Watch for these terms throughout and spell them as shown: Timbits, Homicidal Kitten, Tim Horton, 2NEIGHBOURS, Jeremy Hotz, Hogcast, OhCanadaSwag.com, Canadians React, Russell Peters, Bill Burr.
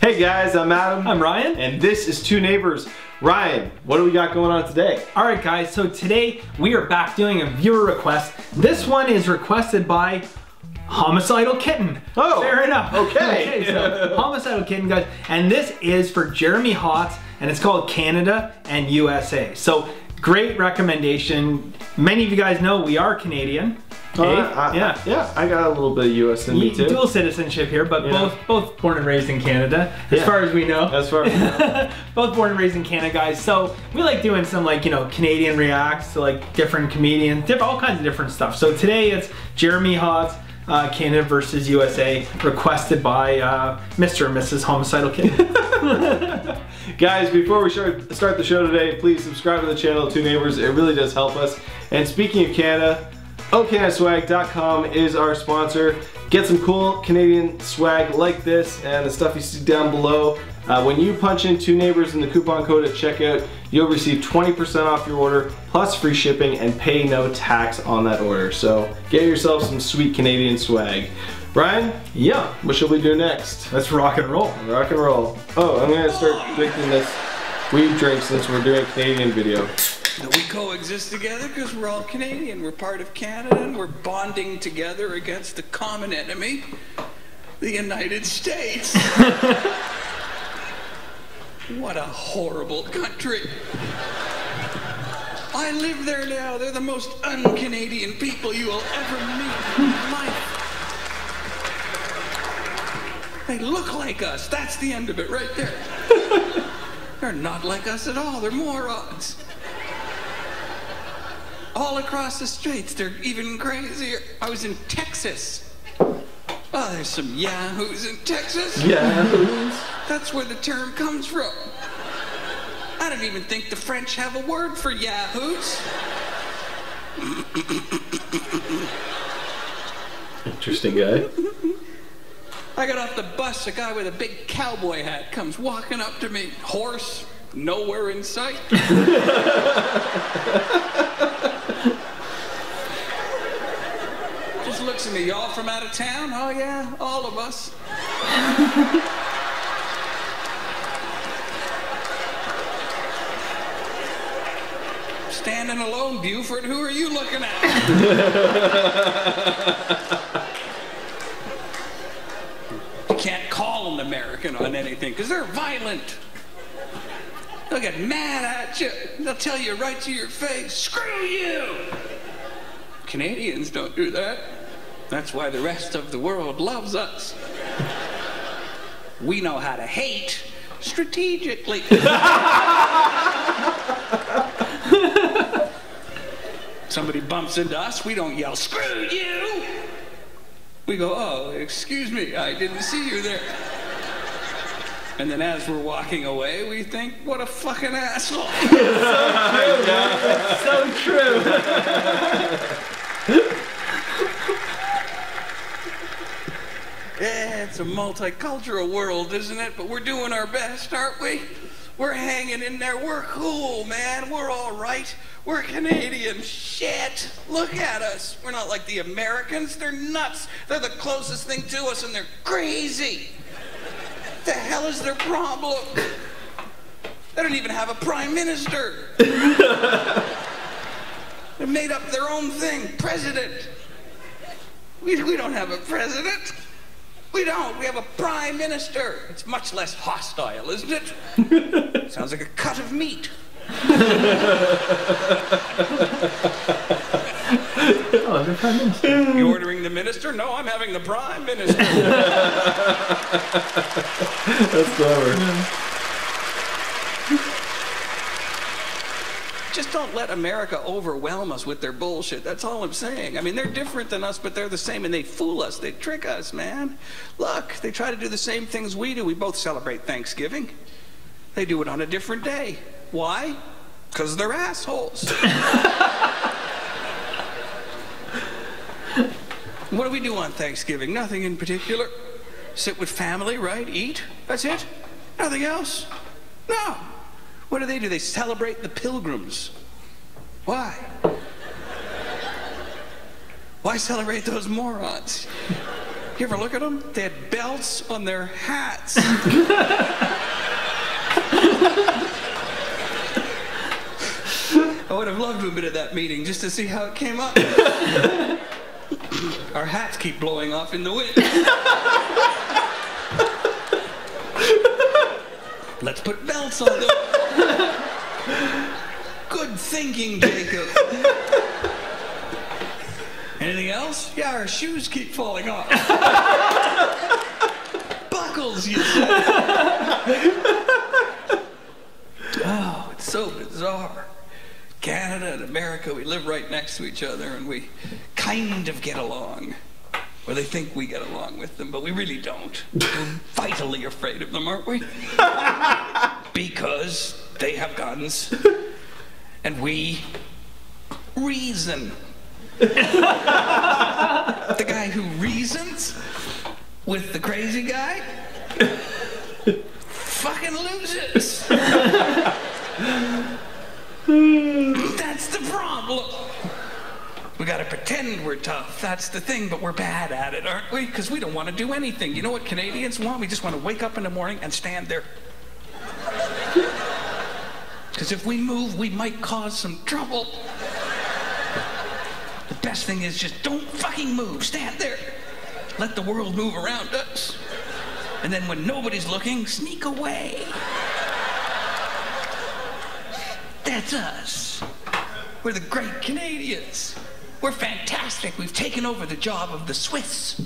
Hey guys, I'm Adam. I'm Ryan. And this is 2 Neighbors. Ryan, what do we got going on today? All right guys, so today we are back doing a viewer request. This one is requested by Homicidal Kitten. Oh, fair enough. Okay. So Homicidal Kitten, guys. And this is for Jeremy Hotz, and it's called Canada and USA. So great recommendation. Many of you guys know we are Canadian. Okay? Yeah, I got a little bit of US in me too. Dual citizenship here, but both born and raised in Canada, as far as we know. As far as we know. Both born and raised in Canada, guys. So we like doing some, like, you know, Canadian reacts to, like, different comedians, all kinds of different stuff. So today it's Jeremy Hotz, Canada versus USA, requested by Mr. and Mrs. Homicidal Kitten. Guys, before we start the show today, please subscribe to the channel, 2 Neighbors. It really does help us. And speaking of Canada, OhCanadaSwag.com is our sponsor. Get some cool Canadian swag like this and the stuff you see down below. When you punch in 2 Neighbors in the coupon code at checkout, you'll receive 20% off your order, plus free shipping, and pay no tax on that order. So get yourself some sweet Canadian swag. Ryan? Yeah. What should we do next? Let's rock and roll. Rock and roll. Oh, I'm gonna start drinking this weed drink since we're doing a Canadian video. We coexist together because we're all Canadian. We're part of Canada, and we're bonding together against the common enemy, the United States. What a horrible country. I live there now. They're the most un-Canadian people you will ever meet in your life. They look like us. That's the end of it right there. They're not like us at all. They're morons. All across the streets, they're even crazier. I was in Texas. Oh, there's some yahoos in Texas. Yahoos? That's where the term comes from. I don't even think the French have a word for yahoos. Interesting guy. I got off the bus, a guy with a big cowboy hat comes walking up to me. Horse, nowhere in sight. Looks at me, y'all from out of town? Oh yeah, all of us. Standing alone, Buford, who are you looking at? You can't call an American on anything because they're violent. They'll get mad at you. They'll tell you right to your face, screw you! Canadians don't do that. That's why the rest of the world loves us. We know how to hate strategically. Somebody bumps into us, we don't yell, screw you! We go, oh, excuse me, I didn't see you there. And then as we're walking away, we think, what a fucking asshole. It's so true, man. So true. Yeah, it's a multicultural world, isn't it? But we're doing our best, aren't we? We're hanging in there. We're cool, man. We're all right. We're Canadian. Shit. Look at us. We're not like the Americans. They're nuts. They're the closest thing to us, and they're crazy. What the hell is their problem? They don't even have a prime minister. They made up their own thing, president. We don't have a president. We don't. We have a prime minister. It's much less hostile, isn't it? Sounds like a cut of meat. Oh, the prime minister. You ordering the minister? No, I'm having the prime minister. That's clever. Just don't let America overwhelm us with their bullshit. That's all I'm saying. I mean, they're different than us, but they're the same, and they fool us. They trick us, man. Look, they try to do the same things we do. We both celebrate Thanksgiving. They do it on a different day. Why? Because they're assholes. What do we do on Thanksgiving? Nothing in particular. Sit with family, right? Eat. That's it. Nothing else. No. What do? They celebrate the pilgrims. Why? Why celebrate those morons? You ever look at them? They had belts on their hats. I would have loved to have been at that meeting just to see how it came up. Our hats keep blowing off in the wind. Let's put belts on them. Good thinking, Jacob. Anything else? Yeah, our shoes keep falling off. Buckles, you said. Oh, it's so bizarre. Canada and America, we live right next to each other and we kind of get along. Or they think we get along with them, but we really don't. We're vitally afraid of them, aren't we? Because they have guns and we reason. The guy who reasons with the crazy guy fucking loses. That's the problem. We gotta pretend we're tough, that's the thing, but we're bad at it, aren't we? Because we don't want to do anything. You know what Canadians want? We just want to wake up in the morning and stand there. Because if we move, we might cause some trouble. The best thing is just don't fucking move. Stand there. Let the world move around us. And then when nobody's looking, sneak away. That's us. We're the great Canadians. We're fantastic. We've taken over the job of the Swiss.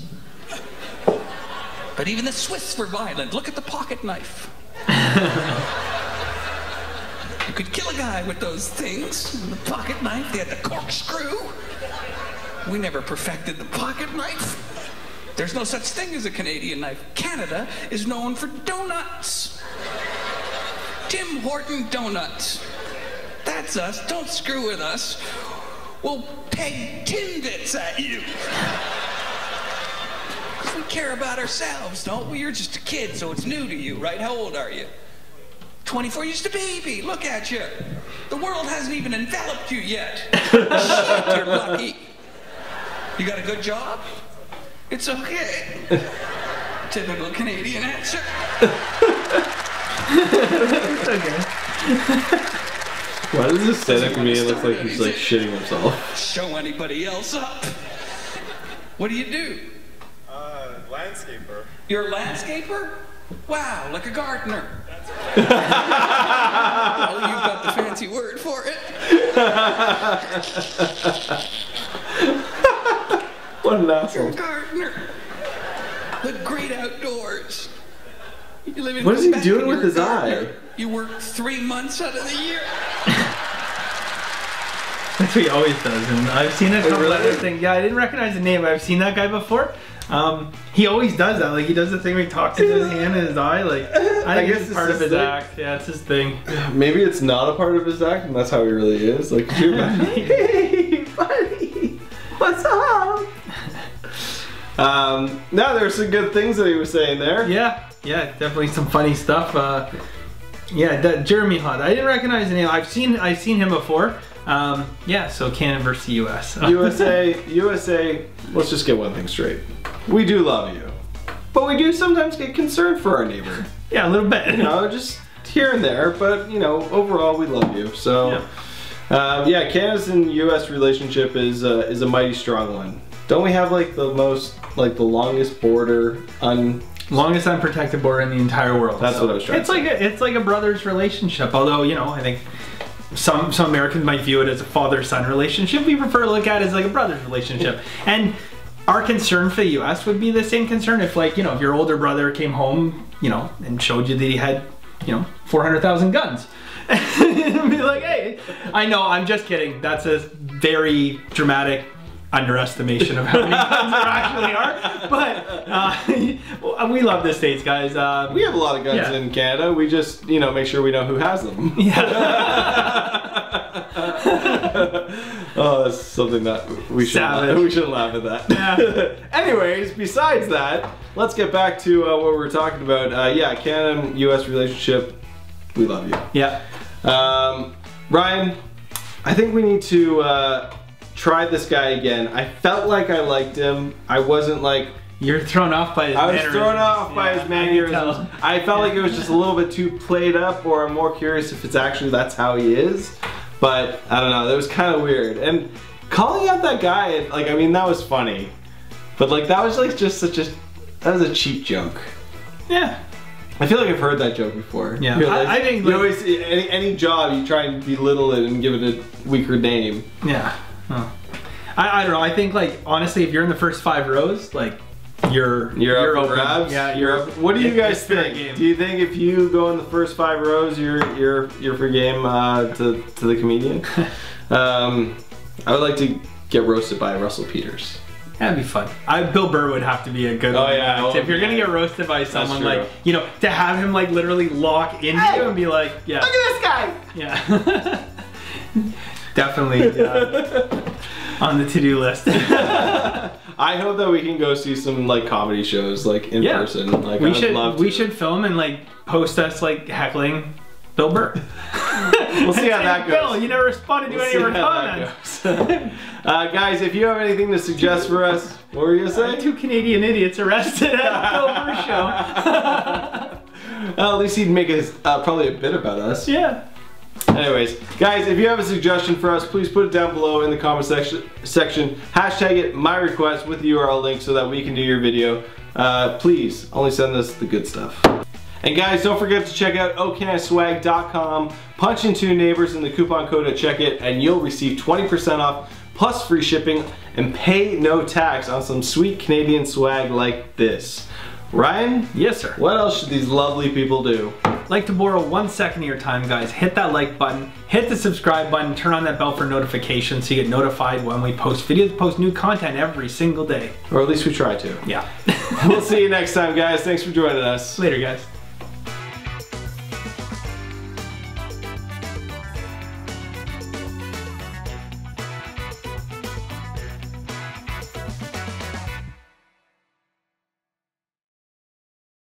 But even the Swiss were violent. Look at the pocket knife. You could kill a guy with those things. The pocket knife, they had the corkscrew. We never perfected the pocket knife. There's no such thing as a Canadian knife. Canada is known for donuts. Tim Horton donuts. That's us. Don't screw with us. We'll peg Timbits at you. We care about ourselves, don't we? You're just a kid, so it's new to you, right? How old are you? 24, you're just a baby. Look at you. The world hasn't even enveloped you yet. Shit, you're lucky. You got a good job? It's okay. Typical Canadian answer. It's okay. Why does this aesthetic man look like he's like shitting himself? Show anybody else up. What do you do? Landscaper. You're a landscaper? Wow, like a gardener. That's right. Well, you've got the fancy word for it. What an asshole. You're a gardener. The great outdoors. You live in what Quebec is he doing with his eye? You work 3 months out of the year. That's what he always does, and I've seen a couple other things. Yeah, I didn't recognize the name, but I've seen that guy before. He always does that. Like he does the thing where he talks into his hand and his eye. Like I guess it's part of his act. Yeah, it's his thing. Maybe it's not a part of his act, and that's how he really is. Like, hey, buddy, what's up? No, there's some good things that he was saying there. Yeah, yeah, definitely some funny stuff. Yeah, that Jeremy Hotz. I didn't recognize the name. I've seen him before. Yeah, so Canada versus US. USA, let's just get one thing straight. We do love you, but we do sometimes get concerned for our neighbor. Yeah, a little bit. You know, just here and there, but you know, overall we love you. So, yeah, Canada's and US relationship is a mighty strong one. Don't we have like the longest border longest unprotected border in the entire world? That's what I was trying to say. It's like a brother's relationship, although, you know, I think some Americans might view it as a father-son relationship. We prefer to look at it as like a brother's relationship. And our concern for the U.S. would be the same concern if, like, you know, if your older brother came home, you know, and showed you that he had, you know, 400,000 guns. And be like, hey, I know, I'm just kidding. That's a very dramatic underestimation of how many guns there actually are. But we love the States, guys. We have a lot of guns in Canada. We just, you know, make sure we know who has them. Yeah. Oh, that's something that we should laugh at that. Yeah. Anyways, besides that, let's get back to what we were talking about. Yeah, Canada and US relationship. We love you. Yeah. Ryan, I think we need to try this guy again. I felt like I liked him. I wasn't like, You're thrown off by his mannerisms. I was thrown off by his mannerisms. I felt like it was just a little bit too played up, or I'm more curious if it's actually that's how he is. But I don't know, that was kind of weird. And calling out that guy, like, I mean, that was funny. But like, that was like just such a, that was a cheap joke. Yeah. I feel like I've heard that joke before. Yeah. I think like, you always, any job, you try and belittle it and give it a weaker name. Yeah. Huh. I don't know, I think like, honestly, if you're in the first 5 rows, like, you're up for grabs. Yeah, you're up. What do you guys think? Do you think if you go in the first 5 rows, you're for game to the comedian? I would like to get roasted by Russell Peters. That'd be fun. Bill Burr would have to be a good one. Oh yeah. If you're gonna get roasted by someone, like, you know, to have him like literally lock into you and be like, yeah, look at this guy. Yeah. Definitely on the to-do list. I hope that we can go see some like comedy shows like in person. Like we should film and like post us like heckling Bill Burr. We'll see how that goes. Bill, you never responded to any of our comments. Guys, if you have anything to suggest for us, what were you gonna say? 2 Canadian idiots arrested at Bill Burr show. Well, at least he'd make us probably a bit about us. Yeah. Anyways, guys, if you have a suggestion for us, please put it down below in the comment section. Hashtag it #MyRequest with the URL link so that we can do your video. Please, only send us the good stuff. And guys, don't forget to check out OhCanadaSwag.com. Punch in 2 neighbors in the coupon code at checkout, and you'll receive 20% off plus free shipping and pay no tax on some sweet Canadian swag like this. Ryan? Yes, sir. What else should these lovely people do? Like to borrow 1 second of your time, guys. Hit that like button, hit the subscribe button, turn on that bell for notifications so you get notified when we post videos, post new content every single day. Or at least we try to. Yeah. We'll see you next time, guys. Thanks for joining us. Later, guys.